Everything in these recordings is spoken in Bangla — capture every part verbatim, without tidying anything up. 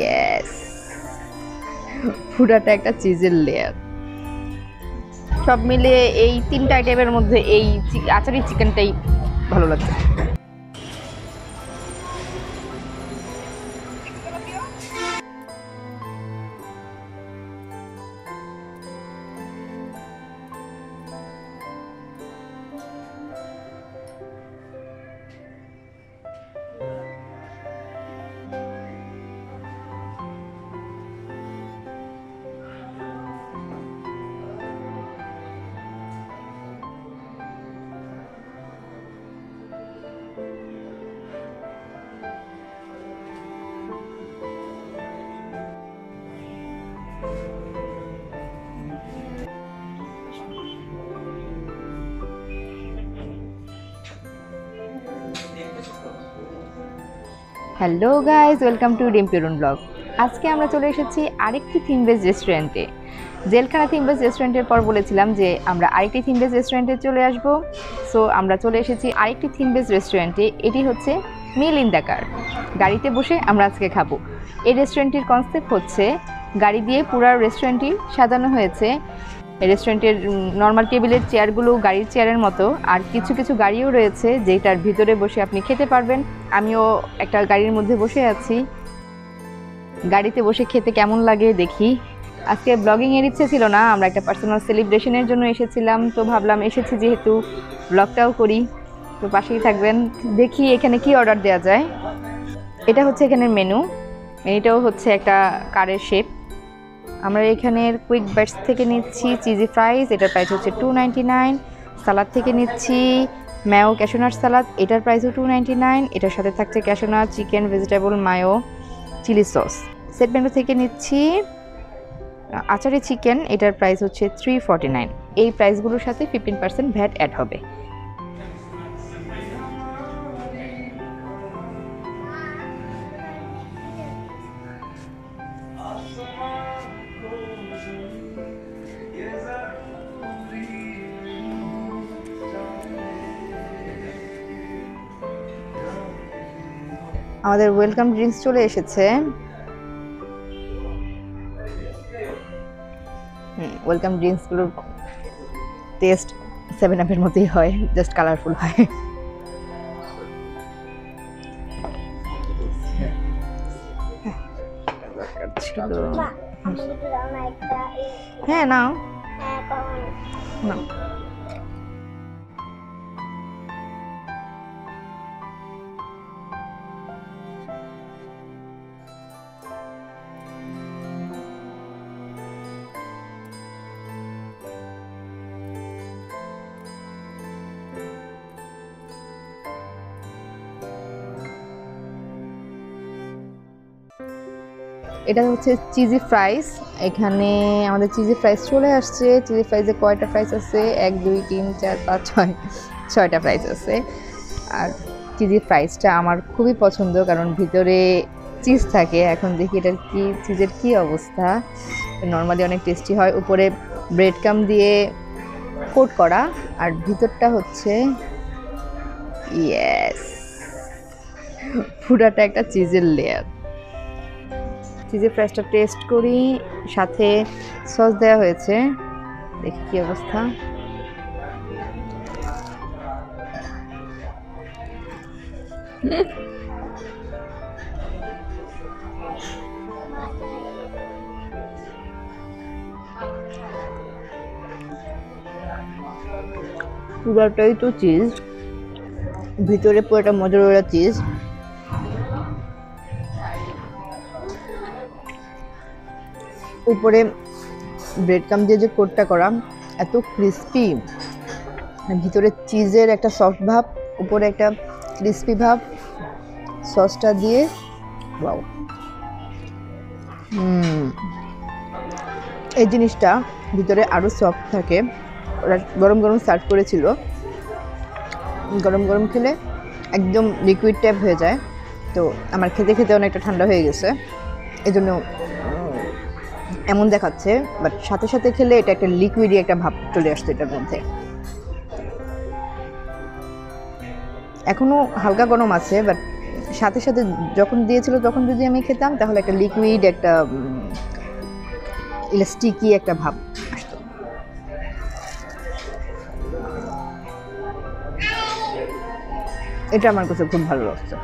यस পুরাটা একটা চিজের লেয়ার। সব মিলিয়ে এই তিনটা আইটেমের মধ্যে এই আচারি চিকেনটাই ভালো লাগছে। Hello guys, welcome to Rimpi Arun blog. আজকে আমরা চলে এসেছি আরেকটি থিম বেস রেস্টুরেন্টে। জেলখানা থিম বেস রেস্টুরেন্টের পর বলেছিলাম যে আমরা আরেকটি থিম বেস রেস্টুরেন্টে চলে আসব। সো আমরা চলে এসেছি আরেকটি থিম বেস রেস্টুরেন্টে। এটি হচ্ছে মিল ইন দ্য কার, গাড়িতে বসে আমরা আজকে খাবো। এই রেস্টুরেন্টটির কনসেপ্ট হচ্ছে গাড়ি দিয়ে পুরো রেস্টুরেন্টটি সাজানো হয়েছে। রেস্টুরেন্টের নর্মাল টেবিলের চেয়ারগুলো গাড়ির চেয়ারের মতো, আর কিছু কিছু গাড়িও রয়েছে যেটার ভিতরে বসে আপনি খেতে পারবেন। আমিও একটা গাড়ির মধ্যে বসে আছি। গাড়িতে বসে খেতে কেমন লাগে দেখি। আজকে ব্লগিংয়ের ইচ্ছে ছিল না, আমরা একটা পার্সোনাল সেলিব্রেশনের জন্য এসেছিলাম, তো ভাবলাম এসেছি যেহেতু ব্লগটাও করি। তো পাশেই থাকবেন, দেখি এখানে কি অর্ডার দেওয়া যায়। এটা হচ্ছে এখানের মেনু। এটাও হচ্ছে একটা কারের শেপ। আমরা এখানের কুইক বাইটস থেকে নিচ্ছি চিজি ফ্রাইস, এটার প্রাইস হচ্ছে টু নাইনটি নাইন। সালাদ থেকে নিচ্ছি ম্যাও ক্যাশোনাট সালাদ, এটার প্রাইসও টু নাইনটি নাইন। এটার সাথে থাকছে cashew nut, chicken, vegetable, mayo, chilli sauce. Set menu থেকে নিচ্ছি আচারি চিকেন, এটার প্রাইস হচ্ছে থ্রি ফর্টি নাইন। এই প্রাইসগুলোর সাথে ফিফটিন পার্সেন্ট ভ্যাট অ্যাড হবে। আমাদের ওয়েলকাম ড্রিঙ্কস চলে এসেছে। ওয়েলকাম ড্রিঙ্কসগুলোর টেস্ট সেভেন আপের মতোই হয়, জাস্ট কালারফুল হয়। হ্যাঁ, না না এটা হচ্ছে চিজি ফ্রাইস। এখানে আমাদের চিজি ফ্রাইস চলে আসছে। চিজি ফ্রাইসে কয়টা ফ্রাইস আছে? এক দুই তিন চার পাঁচ ছয় ছয়টা ফ্রাইস আছে। আর চিজি ফ্রাইসটা আমার খুবই পছন্দ, কারণ ভিতরে চিজ থাকে। এখন দেখি এটার কি চিজের কি অবস্থা। নর্মালি অনেক টেস্টি হয়, উপরে ব্রেড কাম দিয়ে কোট করা, আর ভিতরটা হচ্ছে ইয়েস পুরাটা একটা চিজের লেয়ার। চিজের ফ্রাইসটা টেস্ট করি, সাথে সস দেওয়া হয়েছে, দেখি কি অবস্থা। পুরোটাই তো চিজ, ভিতরে পুরোটা মোজারেলা চিজ। উপরে ব্রেড ক্রাম্ব দিয়ে যে কোটটা করা, এত ক্রিস্পি, ভিতরে চিজের একটা সফট ভাব, উপরে একটা ক্রিস্পি ভাব, সসটা দিয়ে ওয়াও। হুম, এই জিনিসটা ভিতরে আরও সফট থাকে। ওরা গরম গরম সার্ভ করেছিল, গরম গরম খেলে একদম লিকুইড টাইপ হয়ে যায়। তো আমার খেতে খেতে অনেকটা ঠান্ডা হয়ে গেছে, এই জন্য এমন দেখাচ্ছে। বাট সাথে সাথে খেলে এটা একটা লিকুইডি একটা ভাব চলে আসছে এটার মধ্যে। এখনও হালকা গরম আছে, বাট সাথে সাথে যখন দিয়েছিল তখন যদি আমি খেতাম তাহলে একটা লিকুইড একটা ইলাস্টিকি একটা ভাব আসতো। এটা আমার কাছে খুব ভালো লাগছে।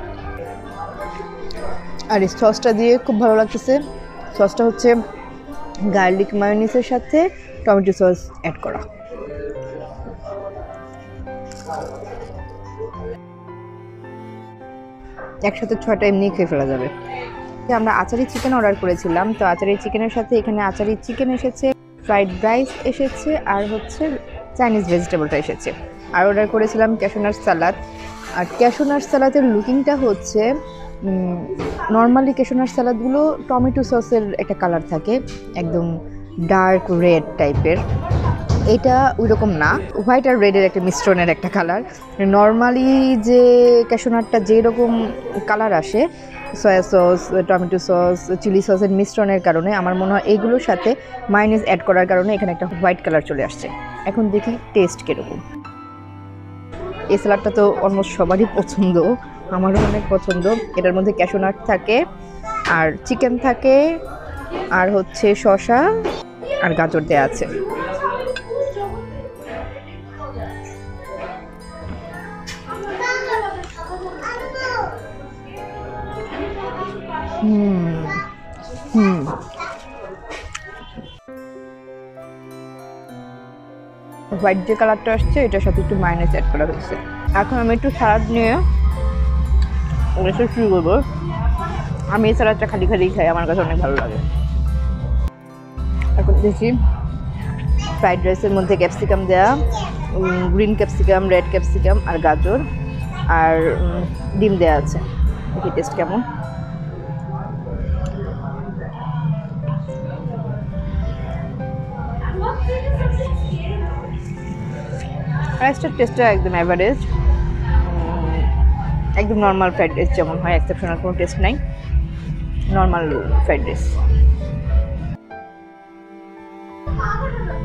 আর এই সসটা দিয়ে খুব ভালো লাগতেছে। সসটা হচ্ছে গার্লিক মায়োনিজের সাথে টমেটো সস অ্যাড করা। একসাথে ছয়টা এমনি খেয়ে ফেলা যাবে। আমরা আচারি চিকেন অর্ডার করেছিলাম, তো আচারি চিকেনের সাথে এখানে আচারি চিকেন এসেছে, ফ্রাইড রাইস এসেছে, আর হচ্ছে চাইনিজ ভেজিটেবলটা এসেছে। আর অর্ডার করেছিলাম ক্যাশোনাট সালাদ। আর ক্যাশোনাট সালাদের লুকিংটা হচ্ছে, নর্মালি ক্যাশোনাট সালাদগুলো টমেটো সসের একটা কালার থাকে, একদম ডার্ক রেড টাইপের। এটা ওইরকম না, হোয়াইট আর রেডের একটা মিশ্রণের একটা কালার। নর্মালি যে ক্যাশোনাটটা যেরকম কালার আসে soya sauce, tomato sauce, chilli সসের মিশ্রণের কারণে আমার মনে হয় এইগুলোর সাথে মায়োনিজ অ্যাড করার কারণে এখানে একটা হোয়াইট কালার চলে আসছে। এখন দেখি টেস্ট কীরকম। এই স্যালাডটা তো অলমোস্ট সবারই পছন্দ, আমারও অনেক পছন্দ। এটার মধ্যে ক্যাশোনাট থাকে, আর চিকেন থাকে, আর হচ্ছে শসা আর গাজর দেওয়া আছে। হুম হুম হোয়াইট যে কালারটা আসছে এটার সাথে একটু মায়োনিজ অ্যাড করা হয়েছে। এখন আমি একটু সালাদ নিয়ে ওটা শুরু করবো। আমি এই সালাদটা খালি খালি খাই, আমার কাছে অনেক ভালো লাগে। এখন দেখি ফ্রাইড রাইসের মধ্যে ক্যাপসিকাম দেওয়া, গ্রিন ক্যাপসিকাম, রেড ক্যাপসিকাম, আর গাজর, আর ডিম দেওয়া আছে। দেখি টেস্ট কেমন। রাইসটার টেস্টটা একদম অ্যাভারেজ, একদম নর্মাল ফ্রাইড রাইস যেমন হয়, এক্সেপশনাল কোনো টেস্ট নাই, নর্মাল ফ্রাইড রাইস।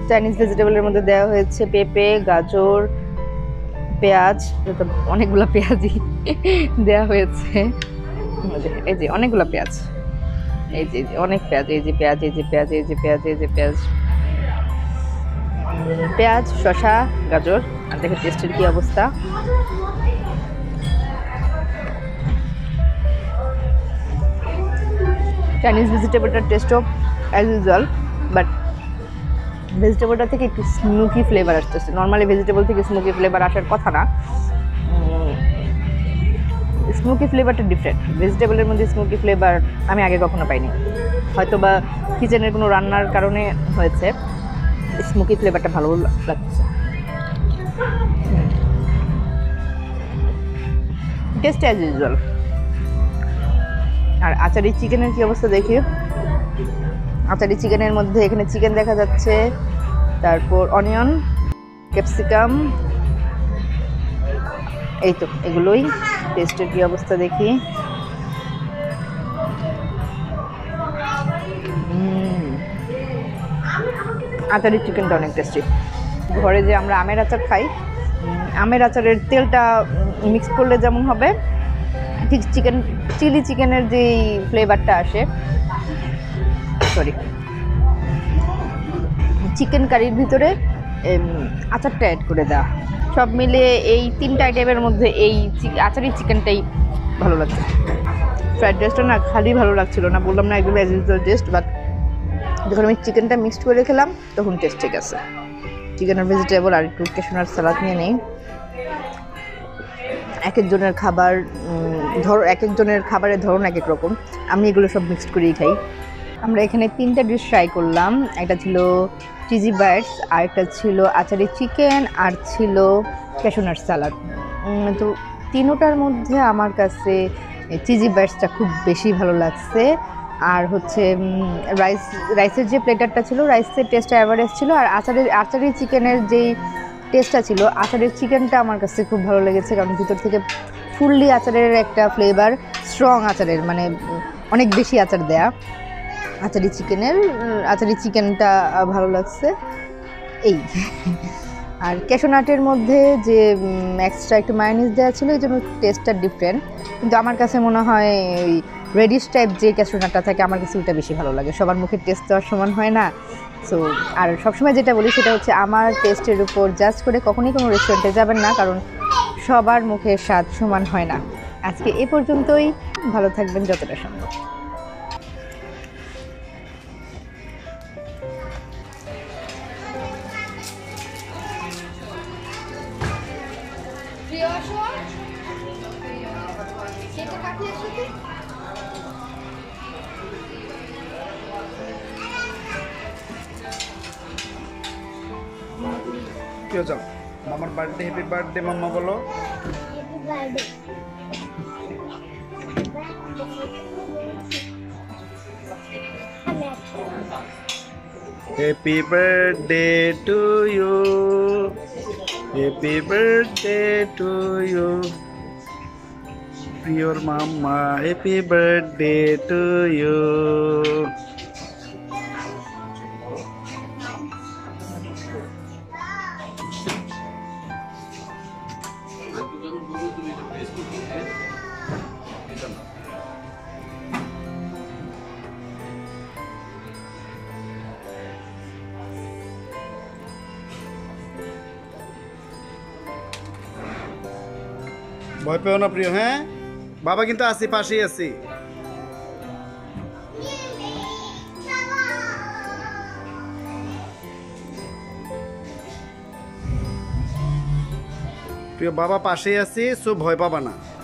চাইনিজ ভেজিটেবলের মধ্যে দেওয়া হয়েছে পেঁপে, গাজর, পেঁয়াজ, অনেকগুলো পেঁয়াজই দেওয়া হয়েছে। এই যে অনেকগুলো পেঁয়াজ, এই যে অনেক পেঁয়াজ, এই যে পেঁয়াজ, এই যে পেঁয়াজ, এই যে পেঁয়াজ, এই যে পেঁয়াজ, পেঁয়াজ, শসা, গাজর। আর দেখে টেস্টের কি অবস্থা। চাইনিজ ভেজিটেবলটার টেস্টও অ্যাজ ইউজুয়াল, বাট ভেজিটেবলটা থেকে একটু স্মোকি ফ্লেভার আসতেছে। নর্মালি ভেজিটেবল থেকে স্মোকি ফ্লেভার আসার কথা না, স্মোকি ফ্লেভারটা ডিফারেন্ট। ভেজিটেবলের মধ্যে স্মোকি ফ্লেভার আমি আগে কখনো পাইনি, হয়তো বা কিচেনের কোনো রান্নার কারণে হয়েছে। স্মোকি ফ্লেভারটা ভালো লাগছে। Taste as usual. আর আচারি চিকেনের কি অবস্থা দেখি। আচারি চিকেনের মধ্যে এখানে চিকেন দেখা যাচ্ছে, তারপর অনিয়ন, ক্যাপসিকাম, এই তো এগুলোই। টেস্টের কি অবস্থা দেখি। আচারি চিকেনটা অনেক টেস্টি। ঘরে যে আমরা আমের আচার খাই, আমের আচারের তেলটা মিক্স করলে যেমন হবে, ঠিক চিকেন চিলি চিকেনের যেই ফ্লেভারটা আসে, সরি চিকেন কারির ভিতরে আচারটা অ্যাড করে দেওয়া। সব মিলে এই তিনটা আইটেমের মধ্যে এই আচারি চিকেনটাই ভালো লাগছে। ফ্রাইড রাইসটা না খালি ভালো লাগছিল না, বললাম না একদম অ্যাজ ইউজুয়াল টেস্ট, বাট যখন আমি চিকেনটা মিক্সড করে খেলাম তখন টেস্ট ঠিক আছে। চিকেন আর ভেজিটেবল আর একটু ক্যাশোনাট সালাদ নিয়ে নেই। এক একজনের খাবার ধর এক একজনের খাবারের ধরন এক এক রকম, আমি এগুলো সব মিক্সড করেই খাই। আমরা এখানে তিনটা ডিশ ট্রাই করলাম। একটা ছিল চিজি বাইটস, আর একটা ছিল আচারি চিকেন, আর ছিল ক্যাশোনাট সালাদ। তো তিনোটার মধ্যে আমার কাছে চিজি বাইটসটা খুব বেশি ভালো লাগছে। আর হচ্ছে রাইস রাইসের যে প্লেটারটা ছিল, রাইসের টেস্টটা অ্যাভারেজ ছিল। আর আচারের আচারি চিকেনের যেই টেস্টটা ছিল, আচারের চিকেনটা আমার কাছে খুব ভালো লেগেছে, কারণ ভিতর থেকে ফুললি আচারের একটা ফ্লেভার, স্ট্রং আচারের, মানে অনেক বেশি আচার দেয়া আচারি চিকেনের। আচারি চিকেনটা ভালো লাগছে এই। আর ক্যাশোনাটের মধ্যে যে এক্সট্রা একটা মায়োনিজ দেওয়া ছিল এই জন্য টেস্টটা ডিফারেন্ট, কিন্তু আমার কাছে মনে হয় ওই রেডিশ টাইপ যে ক্যাশোনাটটা থাকে আমার কাছে ওটা বেশি ভালো লাগে। সবার মুখের টেস্ট তো আর সমান হয় না। সো আর সবসময় যেটা বলি সেটা হচ্ছে আমার টেস্টের উপর জাস্ট করে কখনোই কোনো রেস্টুরেন্টে যাবেন না, কারণ সবার মুখের স্বাদ সমান হয় না। আজকে এ পর্যন্তই, ভালো থাকবেন যতটা সম্ভব। क्यों जाओ मामार बर्थडे हैप्पी बर्थडे मम्मा बोलो happy birthday to you happy birthday to you प्रियोर मामा हैप्पी बर्थडे टू यू। ভয় পেও না প্রিয়, হ্যাঁ বাবা কিন্তু আসি পাশেই আসি। প্রিয় বাবা পাশেই আসি, সো ভয় পাবা না।